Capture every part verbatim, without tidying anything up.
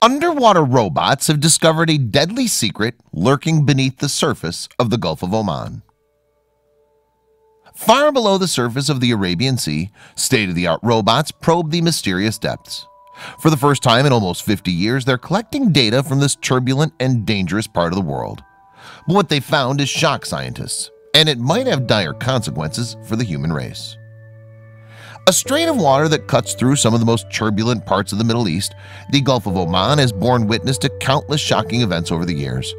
Underwater robots have discovered a deadly secret lurking beneath the surface of the Gulf of Oman. Far below the surface of the Arabian Sea, state-of-the-art robots probe the mysterious depths. For the first time in almost fifty years, they're collecting data from this turbulent and dangerous part of the world. But what they found has shocked scientists, and it might have dire consequences for the human race. A strain of water that cuts through some of the most turbulent parts of the Middle East, the Gulf of Oman has borne witness to countless shocking events over the years.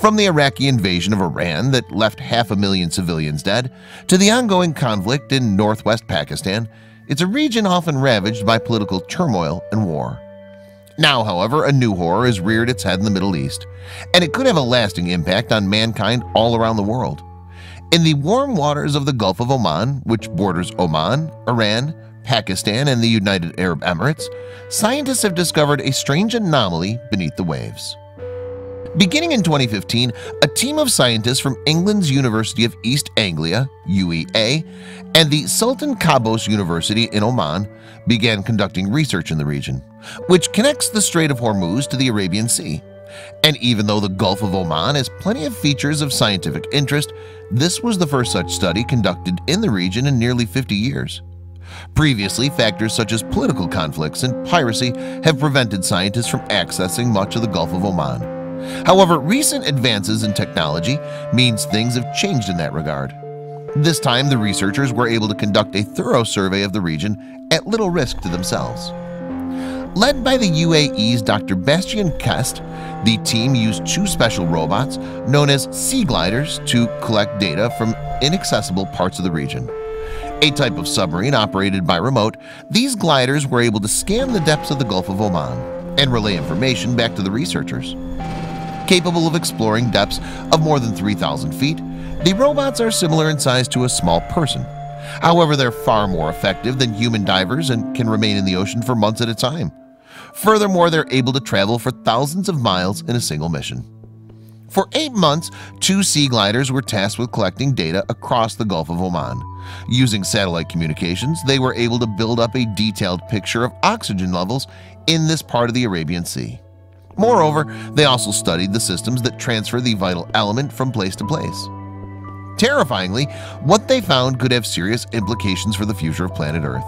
From the Iraqi invasion of Iran that left half a million civilians dead, to the ongoing conflict in northwest Pakistan, it's a region often ravaged by political turmoil and war. Now, however, a new horror has reared its head in the Middle East, and it could have a lasting impact on mankind all around the world. In the warm waters of the Gulf of Oman, which borders Oman, Iran, Pakistan, and the United Arab Emirates, scientists have discovered a strange anomaly beneath the waves. Beginning in twenty fifteen, a team of scientists from England's University of East Anglia (U E A) and the Sultan Qaboos University in Oman began conducting research in the region, which connects the Strait of Hormuz to the Arabian Sea. And even though the Gulf of Oman has plenty of features of scientific interest, this was the first such study conducted in the region in nearly fifty years. Previously, factors such as political conflicts and piracy have prevented scientists from accessing much of the Gulf of Oman. However, recent advances in technology means things have changed in that regard. This time, the researchers were able to conduct a thorough survey of the region at little risk to themselves. Led by the U A E's Doctor Bastian Kest, the team used two special robots known as sea gliders to collect data from inaccessible parts of the region. A type of submarine operated by remote, these gliders were able to scan the depths of the Gulf of Oman and relay information back to the researchers. Capable of exploring depths of more than three thousand feet, the robots are similar in size to a small person. However, they're far more effective than human divers and can remain in the ocean for months at a time. Furthermore, they're able to travel for thousands of miles in a single mission. For eight months, two sea gliders were tasked with collecting data across the Gulf of Oman. Using satellite communications, they were able to build up a detailed picture of oxygen levels in this part of the Arabian Sea. Moreover, they also studied the systems that transfer the vital element from place to place. Terrifyingly, what they found could have serious implications for the future of planet Earth.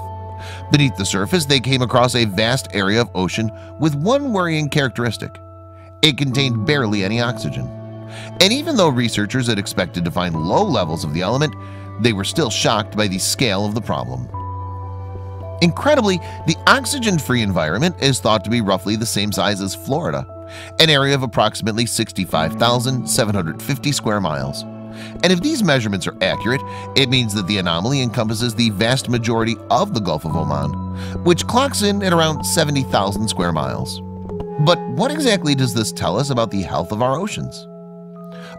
Beneath the surface, they came across a vast area of ocean with one worrying characteristic. It contained barely any oxygen. And even though researchers had expected to find low levels of the element, they were still shocked by the scale of the problem. Incredibly, the oxygen-free environment is thought to be roughly the same size as Florida, an area of approximately sixty-five thousand seven hundred fifty square miles. And if these measurements are accurate, it means that the anomaly encompasses the vast majority of the Gulf of Oman, which clocks in at around seventy thousand square miles. But what exactly does this tell us about the health of our oceans?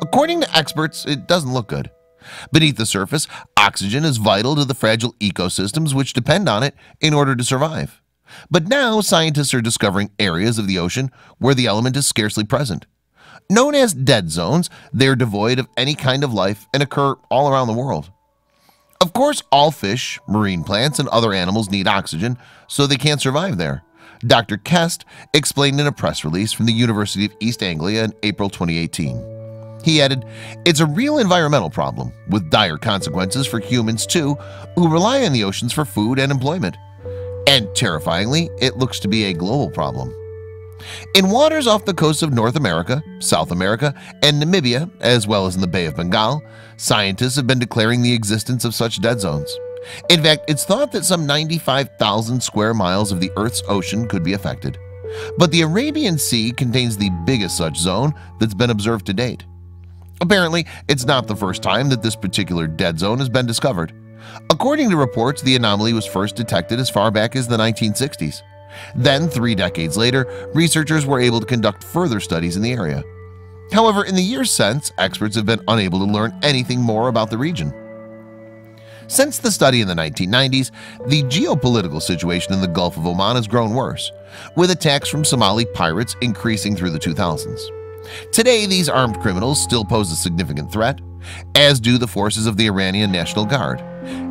According to experts, it doesn't look good. Beneath the surface, oxygen is vital to the fragile ecosystems which depend on it in order to survive. But now scientists are discovering areas of the ocean where the element is scarcely present. Known as dead zones, they're devoid of any kind of life and occur all around the world. Of course, all fish, marine plants, and other animals need oxygen, so they can't survive there. Doctor Kest explained in a press release from the University of East Anglia in April twenty eighteen. He added, "It's a real environmental problem, with dire consequences for humans too, who rely on the oceans for food and employment. And terrifyingly, it looks to be a global problem." In waters off the coasts of North America, South America, and Namibia, as well as in the Bay of Bengal, scientists have been declaring the existence of such dead zones. In fact, it's thought that some ninety-five thousand square miles of the Earth's ocean could be affected. But the Arabian Sea contains the biggest such zone that's been observed to date. Apparently, it's not the first time that this particular dead zone has been discovered. According to reports, the anomaly was first detected as far back as the nineteen sixties. Then, three decades later, researchers were able to conduct further studies in the area. However, in the years since, experts have been unable to learn anything more about the region. Since the study in the nineteen nineties, the geopolitical situation in the Gulf of Oman has grown worse, with attacks from Somali pirates increasing through the two thousands. Today, these armed criminals still pose a significant threat, as do the forces of the Iranian National Guard.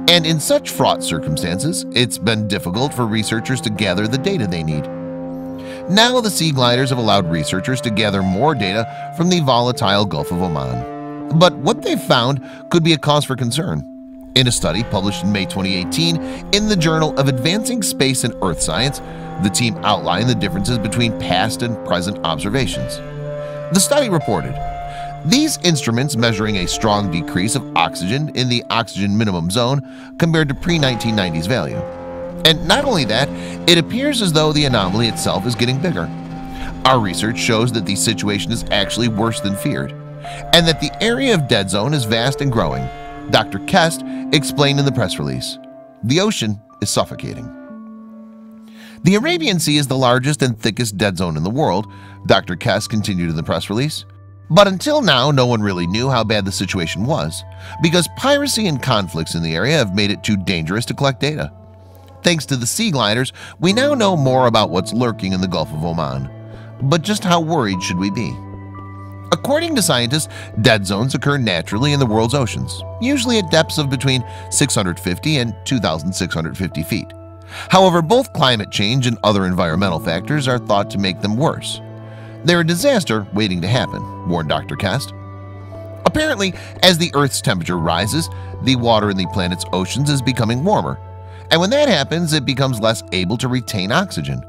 And in such fraught circumstances, it's been difficult for researchers to gather the data they need. Now the sea gliders have allowed researchers to gather more data from the volatile Gulf of Oman. But what they found could be a cause for concern. In a study published in May twenty eighteen in the Journal of Advancing Space and Earth Science, the team outlined the differences between past and present observations. The study reported, "These instruments measuring a strong decrease of oxygen in the oxygen minimum zone compared to pre nineteen nineties value. And not only that, it appears as though the anomaly itself is getting bigger. Our research shows that the situation is actually worse than feared, and that the area of dead zone is vast and growing," Doctor Kest explained in the press release. "The ocean is suffocating." The Arabian Sea is the largest and thickest dead zone in the world, Doctor Kest continued in the press release. But until now, no one really knew how bad the situation was, because piracy and conflicts in the area have made it too dangerous to collect data. Thanks to the sea gliders, we now know more about what's lurking in the Gulf of Oman. But just how worried should we be? According to scientists, dead zones occur naturally in the world's oceans, usually at depths of between six hundred fifty and two thousand six hundred fifty feet. However, both climate change and other environmental factors are thought to make them worse. "They're a disaster waiting to happen," warned Doctor Kest. Apparently, as the Earth's temperature rises, the water in the planet's oceans is becoming warmer, and when that happens, it becomes less able to retain oxygen.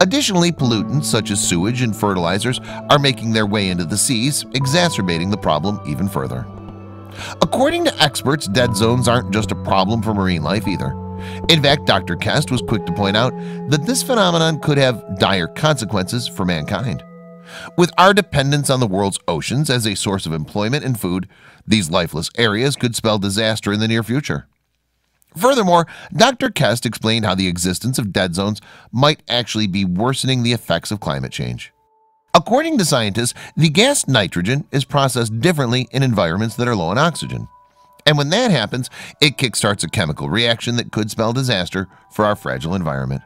Additionally, pollutants such as sewage and fertilizers are making their way into the seas, exacerbating the problem even further. According to experts, dead zones aren't just a problem for marine life either. In fact, Doctor Kest was quick to point out that this phenomenon could have dire consequences for mankind. With our dependence on the world's oceans as a source of employment and food, these lifeless areas could spell disaster in the near future. Furthermore, Doctor Kest explained how the existence of dead zones might actually be worsening the effects of climate change. According to scientists, the gas nitrogen is processed differently in environments that are low in oxygen. And when that happens, it kickstarts a chemical reaction that could spell disaster for our fragile environment.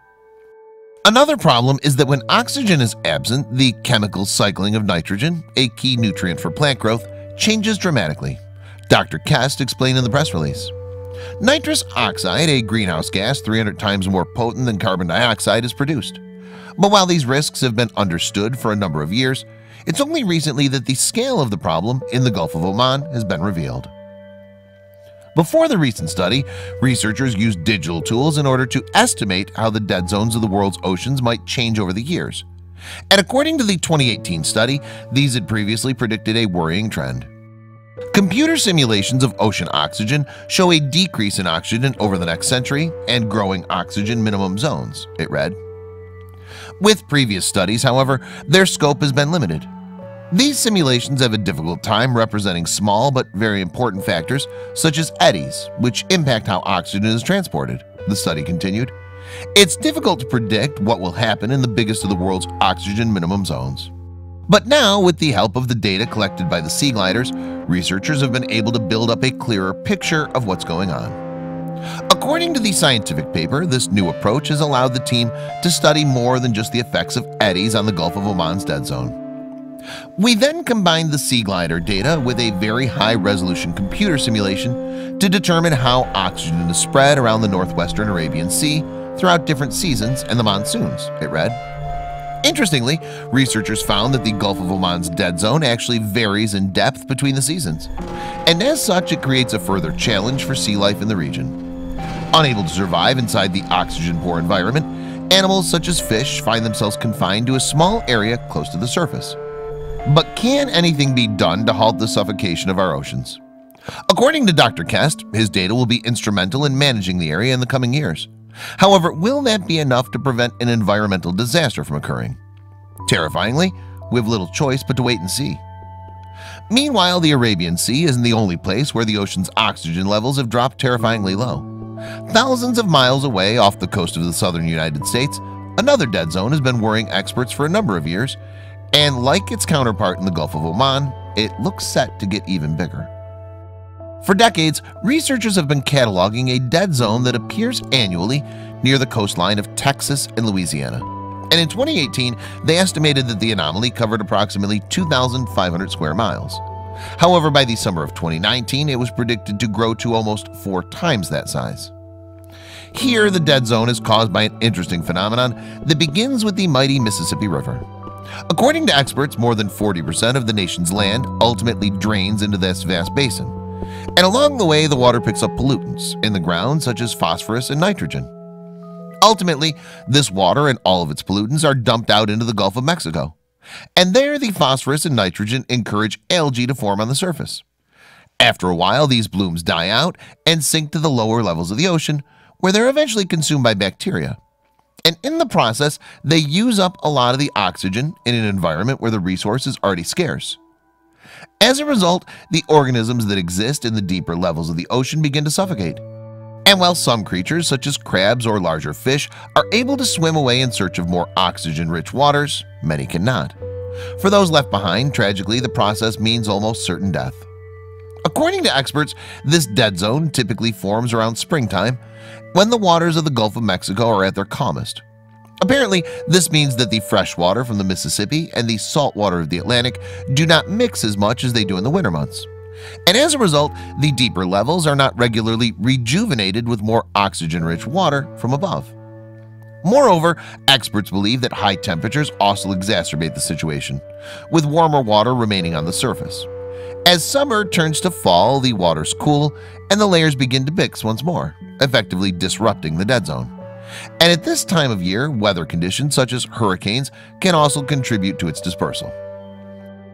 Another problem is that when oxygen is absent, the chemical cycling of nitrogen, a key nutrient for plant growth, changes dramatically, Doctor Kest explained in the press release. Nitrous oxide, a greenhouse gas three hundred times more potent than carbon dioxide, is produced. But while these risks have been understood for a number of years, it's only recently that the scale of the problem in the Gulf of Oman has been revealed. Before the recent study, researchers used digital tools in order to estimate how the dead zones of the world's oceans might change over the years. And according to the twenty eighteen study, these had previously predicted a worrying trend. Computer simulations of ocean oxygen show a decrease in oxygen over the next century and growing oxygen minimum zones, it read. With previous studies, however, their scope has been limited. These simulations have a difficult time representing small but very important factors such as eddies, which impact how oxygen is transported, the study continued. It's difficult to predict what will happen in the biggest of the world's oxygen minimum zones. But now, with the help of the data collected by the sea gliders, researchers have been able to build up a clearer picture of what's going on. According to the scientific paper, this new approach has allowed the team to study more than just the effects of eddies on the Gulf of Oman's dead zone. We then combined the sea glider data with a very high-resolution computer simulation to determine how oxygen is spread around the northwestern Arabian Sea throughout different seasons and the monsoons, it read. Interestingly, researchers found that the Gulf of Oman's dead zone actually varies in depth between the seasons, and as such it creates a further challenge for sea life in the region. Unable to survive inside the oxygen-poor environment, animals such as fish find themselves confined to a small area close to the surface. But can anything be done to halt the suffocation of our oceans? According to Doctor Kest, his data will be instrumental in managing the area in the coming years. However, will that be enough to prevent an environmental disaster from occurring? Terrifyingly, we have little choice but to wait and see. Meanwhile, the Arabian Sea isn't the only place where the ocean's oxygen levels have dropped terrifyingly low. Thousands of miles away off the coast of the southern United States, another dead zone has been worrying experts for a number of years, and like its counterpart in the Gulf of Oman, it looks set to get even bigger. For decades, researchers have been cataloging a dead zone that appears annually near the coastline of Texas and Louisiana, and in twenty eighteen, they estimated that the anomaly covered approximately two thousand five hundred square miles. However, by the summer of twenty nineteen, it was predicted to grow to almost four times that size. Here, the dead zone is caused by an interesting phenomenon that begins with the mighty Mississippi River. According to experts, more than forty percent of the nation's land ultimately drains into this vast basin, and along the way the water picks up pollutants in the ground such as phosphorus and nitrogen. Ultimately, this water and all of its pollutants are dumped out into the Gulf of Mexico, and there the phosphorus and nitrogen encourage algae to form on the surface. After a while, these blooms die out and sink to the lower levels of the ocean, where they're eventually consumed by bacteria. And in the process, they use up a lot of the oxygen in an environment where the resource is already scarce. As a result, the organisms that exist in the deeper levels of the ocean begin to suffocate. And while some creatures, such as crabs or larger fish, are able to swim away in search of more oxygen-rich waters, many cannot. For those left behind, tragically, the process means almost certain death. According to experts, this dead zone typically forms around springtime, when the waters of the Gulf of Mexico are at their calmest. Apparently, this means that the fresh water from the Mississippi and the salt water of the Atlantic do not mix as much as they do in the winter months. And as a result, the deeper levels are not regularly rejuvenated with more oxygen-rich water from above. Moreover, experts believe that high temperatures also exacerbate the situation, with warmer water remaining on the surface. As summer turns to fall, the waters cool and the layers begin to mix once more, effectively disrupting the dead zone. And at this time of year, weather conditions such as hurricanes can also contribute to its dispersal.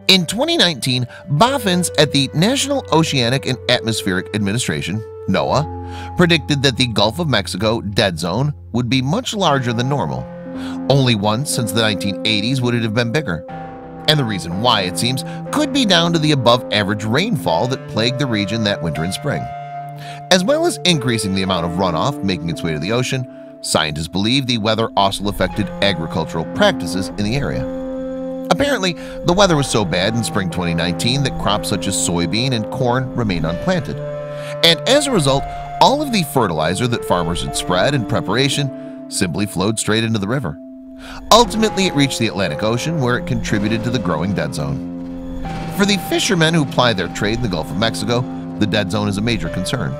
In twenty nineteen, boffins at the National Oceanic and Atmospheric Administration (NOAA) predicted that the Gulf of Mexico dead zone would be much larger than normal. Only once since the nineteen eighties would it have been bigger. And the reason why, it seems, could be down to the above-average rainfall that plagued the region that winter and spring. As well as increasing the amount of runoff making its way to the ocean, scientists believe the weather also affected agricultural practices in the area. Apparently, the weather was so bad in spring twenty nineteen that crops such as soybean and corn remained unplanted. And as a result, all of the fertilizer that farmers had spread in preparation simply flowed straight into the river. Ultimately, it reached the Atlantic Ocean, where it contributed to the growing dead zone. For the fishermen who ply their trade in the Gulf of Mexico, the dead zone is a major concern.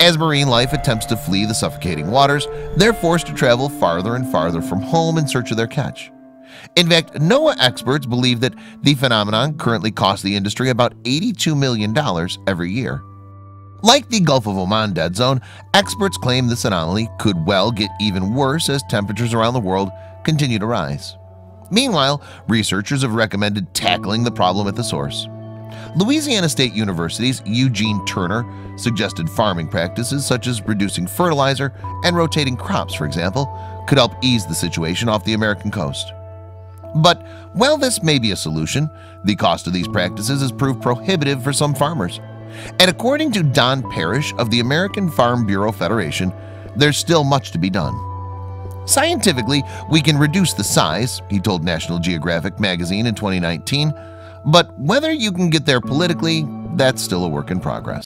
As marine life attempts to flee the suffocating waters, they're forced to travel farther and farther from home in search of their catch. In fact, NOAA experts believe that the phenomenon currently costs the industry about eighty-two million dollars every year. Like the Gulf of Oman dead zone, experts claim this anomaly could well get even worse as temperatures around the world continue to rise. Meanwhile, researchers have recommended tackling the problem at the source. Louisiana State University's Eugene Turner suggested farming practices such as reducing fertilizer and rotating crops, for example, could help ease the situation off the American coast. But while this may be a solution, the cost of these practices has proved prohibitive for some farmers. And according to Don Parrish of the American Farm Bureau Federation, there's still much to be done. Scientifically, we can reduce the size, he told National Geographic magazine in twenty nineteen, but whether you can get there politically, that's still a work in progress.